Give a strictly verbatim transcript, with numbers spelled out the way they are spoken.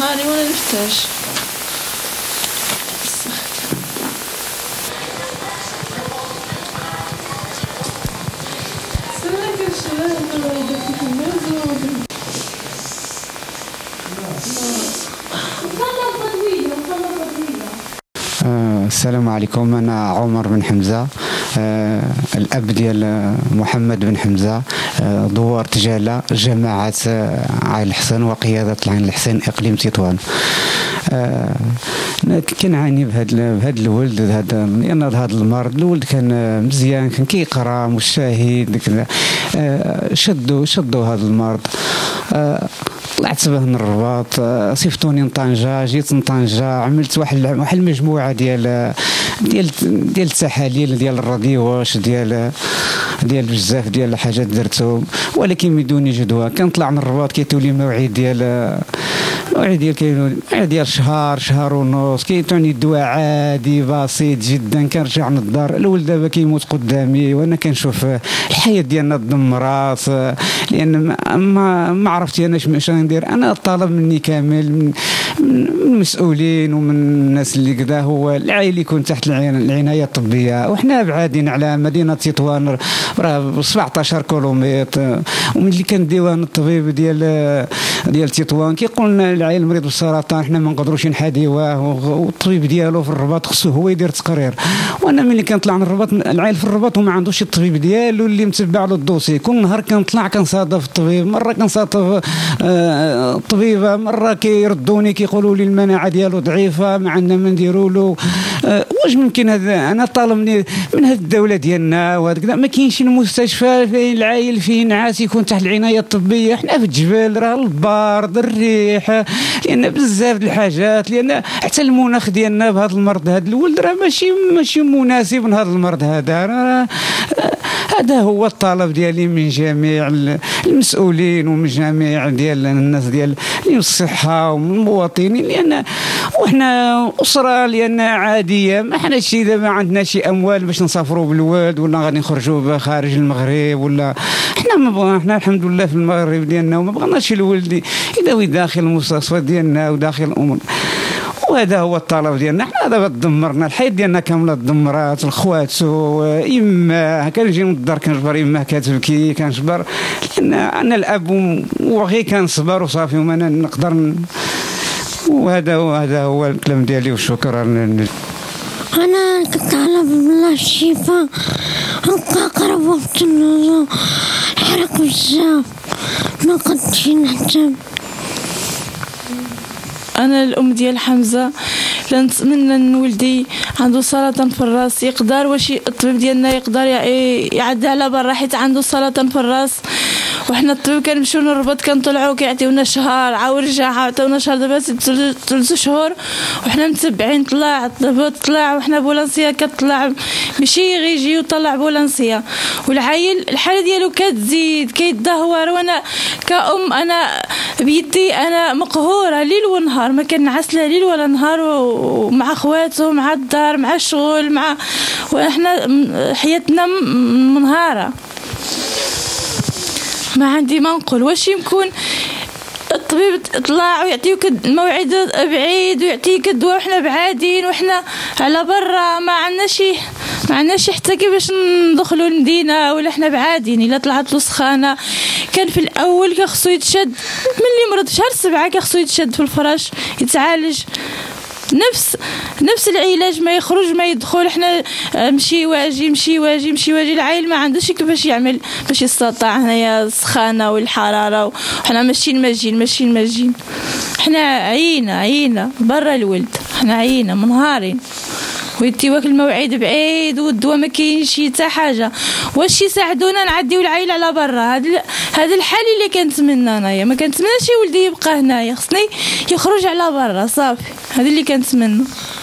نهاري وانا نفتاش. السلام عليكم، أنا عمر بن حمزة، آه الأب ديال محمد بن حمزة، آه دوار تجالة، جماعة آه عائل الحسن وقيادة العين الحسين إقليم تطوان. آه كنعاني بهذا بهذا الولد، هذا لأن هذا المرض. الولد كان مزيان، كان كيقرا مجتهد، آه شدوا شدوا هذا المرض. آه طلعت به من الرباط، صيفطوني لطنجة، جيت لطنجة، عملت واحد واحد المجموعة ديال ديال ديال التحاليل ديال الراديواش ديال ديال بزاف ديال الحاجات درتهم، ولكن بدون جدوى. كنطلع من الرباط كيتولي الموعد ديال الموعد ديال كيولي ديال شهر شهر ونص، كيعطوني الدواء عادي بسيط جدا. كنرجع من الدار، الولد دابا كيموت قدامي وانا كنشوف الحياة ديالنا تدمرات، لان ما ما عرفتش انا اش غندير. انا الطلب مني كامل من المسؤولين ومن الناس اللي كذا هو العائل يكون تحت العنايه الطبيه، وحنا بعادين على مدينه تطوان راه سبعطاش كيلومتر. وملي كان ديوان الطبيب ديال ديال تطوان كيقول لنا العائل مريض بالسرطان، حنا ما نقدروش نحاديوه، والطبيب ديالو في الرباط خصو هو يدير تقرير. وانا ملي كنطلع من الرباط، العائل في الرباط وما عندوش الطبيب ديالو اللي متبع له الدوسي. كل نهار كنطلع كنصادف الطبيب، مره كنصادف الطبيبه، مره كيردوني كيقولوا لي المناعه ديالو ضعيفه، ما عندنا ما نديروا له. واش ممكن هذا؟ انا طالبني من هذه الدوله ديالنا وهكذا، ما كاينش المستشفى فين العايل فيه نعاس يكون تحت العنايه الطبيه. حنا في الجبال راه البارد، الريح، لان بزاف د الحاجات، لان حتى المناخ ديالنا بهذا المرض. هذا الولد راه ماشي ماشي مناسب لهذا المرض هذا. راه هذا هو الطلب ديالي من جميع المسؤولين ومن جميع ديال الناس ديال الصحه ومن المواطنين، لان وحنا اسره لان عاديه، ما حناش دابا عندنا شي اموال باش نسافروا بالوالد ولا غادي نخرجوا خارج المغرب ولا حنا ما بغينا. حنا الحمد لله في المغرب ديالنا وما بغيناش الولد يداوي داخل المستشفى ديالنا وداخل الامور. وهذا هو الطلب ديالنا. حنا دابا تدمرنا، الحياة ديالنا كامله تدمرات. الخواتو يما كنجي من الدار كنجبر يما كتبكي، كنجبر لان انا الاب وغير كنصبر وصافي وما نقدر. وهذا هو هذا هو الكلام ديالي وشكرا. انا كنطالب بالله الشفاء، هكا قرب وقت النزول، الحرق بزاف ما قدرتش نهتم. انا الام ديال حمزه، لنتمنى ان ولدي عنده سرطان في الراس يقدر واش الطبيب ديالنا يقدر يعدي على برا، حيت عنده سرطان في الراس. وحنا الطبيب كنمشيو للرباط كنطلعو كيعطيونا شهر، عاو رجع عطاونا شهر، دابا ثلاث شهور وحنا متبعين. طلع الطبيب طلع، وحنا بولانسيه كتطلع، ماشي غير يجي وطلع بولانسيه. والعايل الحاله ديالو كتزيد كيتدهور، وانا كأم انا بيدي انا مقهوره ليل ونهار، ما كنعس لا ليل ولا نهار، ومع خواتو مع الدار مع الشغل مع، وحنا حياتنا منهاره. ما عندي ما نقول. واش يمكن الطبيب طلع ويعطيوك موعد بعيد ويعطيك الدواء وحنا بعادين وحنا على برا، ما عندنا شي ما عندنا شي حتى كيفاش ندخلوا المدينه ولا حنا بعادين. الا طلعت له سخانه كان في الاول كخصو يتشد، ملي مرض في شهر سبعه كخصو يتشد في الفراش يتعالج، نفس نفس العلاج، ما يخرج ما يدخل. حنا مشي واجي مشي واجي مشي واجي، العائل ما عندوش كيفاش يعمل باش يستطاع. هنايا السخانه والحراره وحنا ماشيين ماجين ماشيين ماجين، حنا عينا عينا برا الولد، حنا عينا منهارين ويديوك الموعد بعيد والدواء ما كاينش حتى حاجه. واش يساعدونا نعديو العائله على برا؟ هذا هذا الحل اللي كنتمنى انايا، ما كنتمناش ولدي يبقى هنايا، خصني يخرج على برا صافي، هذا اللي كنتمنى.